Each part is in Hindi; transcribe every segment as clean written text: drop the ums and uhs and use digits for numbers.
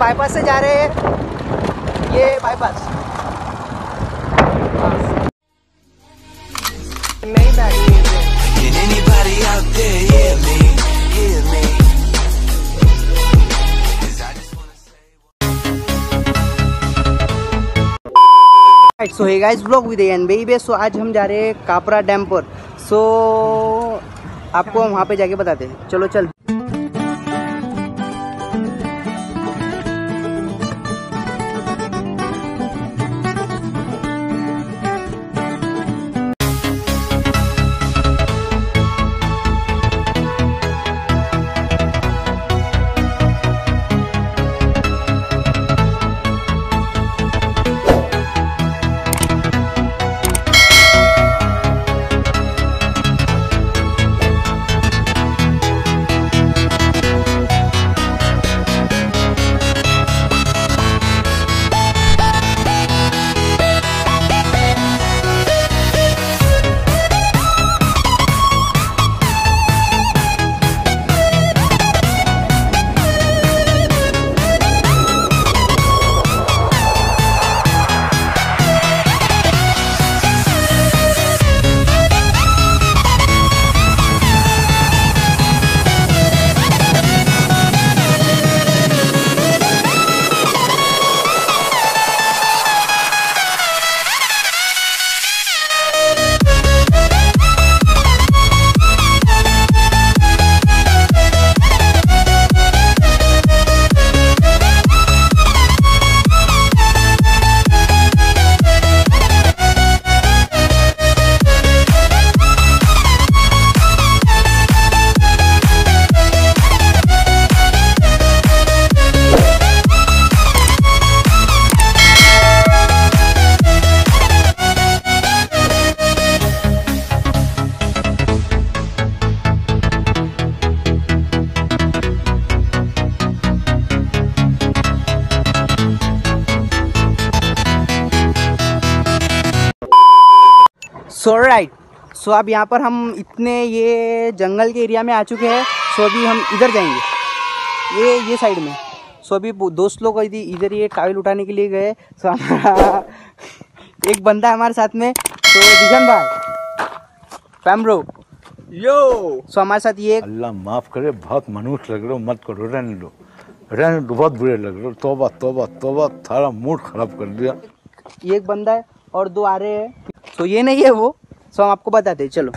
बाईपास से जा रहे हैं, ये बाईपास नहीं बैठी। So hey guys, vlog with an baby. So आज हम जा रहे हैं कापरा डैम पर। सो आपको हम वहाँ पे जाके बताते हैं। चलो चल। सो राइट, सो अब यहाँ पर हम इतने ये जंगल के एरिया में आ चुके हैं। सो अभी हम इधर जाएंगे, ये साइड में। सो अभी दोस्त लोग इधर ये काविल उठाने के लिए गए। सो हमारा एक बंदा हमारे साथ में, तो दिगंजन भाई पैमरो यो। सो हमारे साथ ये, अल्लाह माफ़ करे, बहुत मनुष्य लग रहे हो, मत करो, रहने दो, बहुत बुरे लग रहे हो। तोबा तोबा तोबा, थारा मूड खराब कर दिया। ये एक बंदा है और दो आ रहे हैं, तो ये नहीं है वो। सो हम आपको बताते हैं, चलो।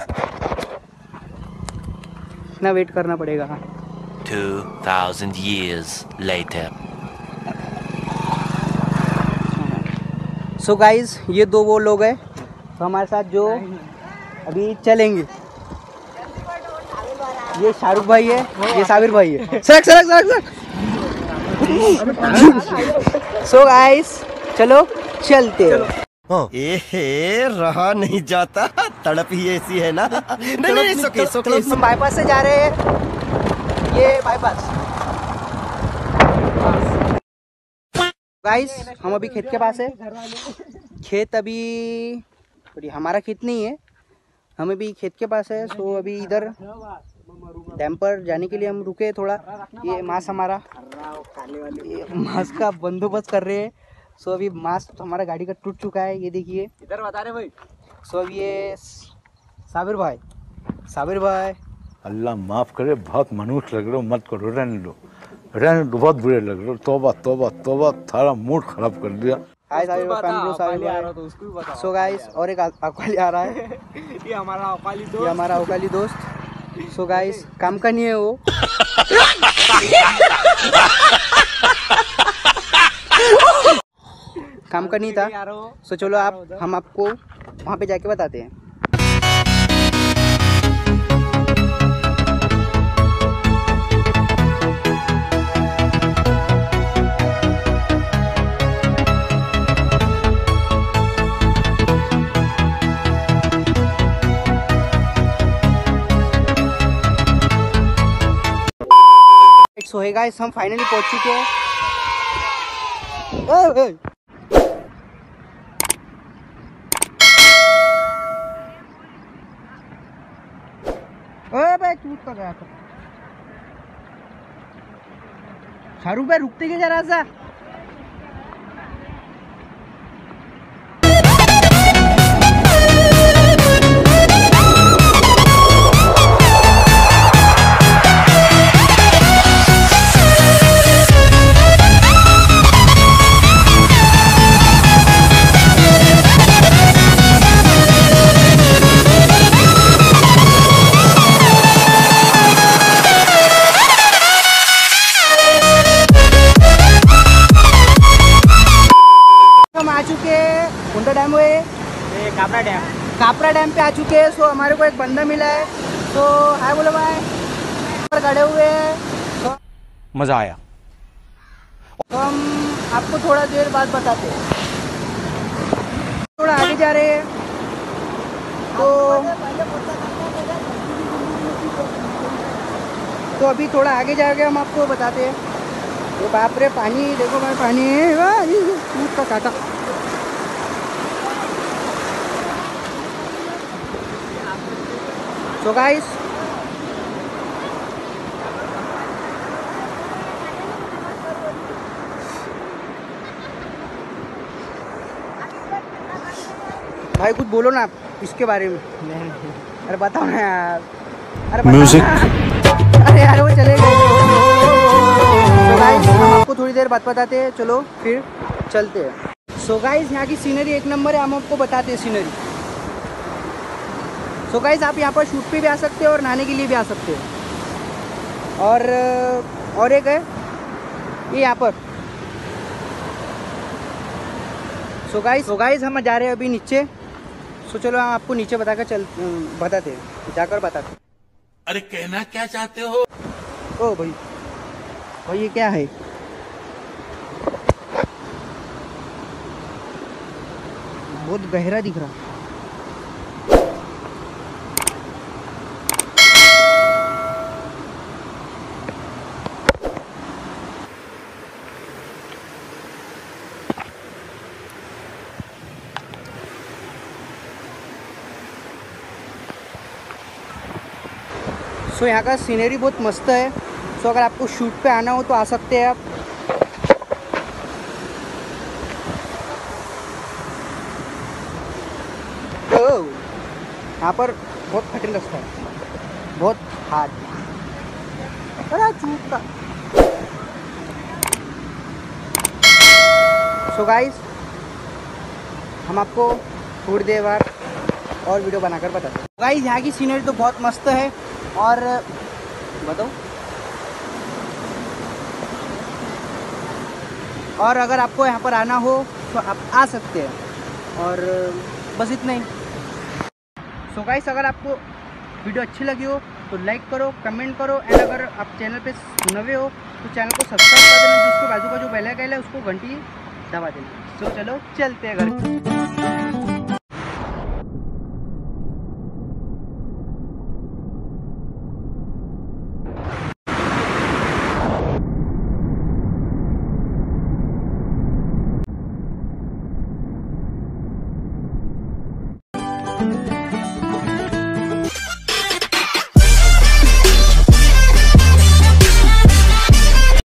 इतना वेट करना पड़ेगा। 2000 years later। सो गाइज, ये दो वो लोग हैं तो हमारे साथ जो अभी चलेंगे। ये शाहरुख भाई है, ये साविर भाई है। सरक। सो गाइज, चलो चलते हैं। एहे, रहा नहीं जाता, तड़प ही ऐसी है ना। नहीं, सोके बाईपास से जा रहे हैं, ये बाईपास। गाइस, हम अभी खेत के पास है। खेत अभी हमारा खेत नहीं है, हम अभी खेत के पास है। सो अभी इधर डैम पर जाने के लिए हम रुके थोड़ा। ये मांस हमारा, ये मांस का बंदोबस्त कर रहे हैं। सो अभी मास्क हमारा गाड़ी का टूट चुका है, ये देखिए। इधर बता रहे भाई। सो अब ये साबिर भाई, अल्लाह माफ़ करे, बहुत मनुष्य लग रहे हो, मत करो, रहने दो, बहुत बुरे लग रहे हो। तोबा तोबा तोबा, थारा मूड खराब कर दिया। हाय साबिर भाई। सो गाइस, और एक अकाली आ रहा है, ये हमारा अकाली दोस्त। सो गाइस, काम का नहीं है वो। काम करनी था। सो चलो आप, हम आपको वहाँ पे जाके बताते हैं। सो हे गाइस, हम फाइनली पहुँच चुके हैं। गया शाहरुख भाई रुकते क्या जरा सा। कापरा डैम पे आ चुके हैं। सो हमारे को एक बंदा मिला है, तो हाय बोलो भाई, पर खड़े हुए हैं, मज़ा आया। तो हम आपको थोड़ा देर बाद बताते हैं। थोड़ा आगे जा रहे हैं तो अभी थोड़ा आगे जाके हम आपको बताते हैं। तो बाप रे, पानी देखो भाई, पानी दूध का काटा। तो गाइस, भाई कुछ बोलो ना इसके बारे में। अरे बताओ ना यार, अरे म्यूजिक, अरे यार वो चले गए। तो गाइस, हम आपको थोड़ी देर बाद बताते हैं, चलो फिर चलते हैं। सो गाइस, यहाँ की सीनरी एक नंबर है, हम आपको बताते हैं सीनरी। तो गाइस, आप यहाँ पर शूट पे भी आ सकते हो और नहाने के लिए भी आ सकते हो। और एक है ये यहाँ पर। सो गाइस हम जा रहे हैं अभी नीचे। सो चलो हम आपको नीचे बताते हैं। अरे कहना क्या चाहते हो? ओ भाई ये क्या है? बहुत गहरा दिख रहा। तो यहाँ का सीनरी बहुत मस्त है। तो अगर आपको शूट पे आना हो तो आ सकते हैं आप। यहाँ पर बहुत कठिन रास्ता है, बहुत हार्ड। अरे चूक का। सो गाइस, हम आपको थोड़ी देर बाद और वीडियो बनाकर बताते हैं। गाइस, यहाँ की सीनरी तो बहुत मस्त है। और बताओ, और अगर आपको यहाँ पर आना हो तो आप आ सकते हैं। और बस इतना ही। सो गाइस, अगर आपको वीडियो अच्छी लगी हो तो लाइक करो, कमेंट करो। एंड अगर आप चैनल पे नए हो तो चैनल को सब्सक्राइब कर देना। उसके बाजू का जो बेल आइकन है उसको घंटी दबा देना। सो चलो चलते हैं घर।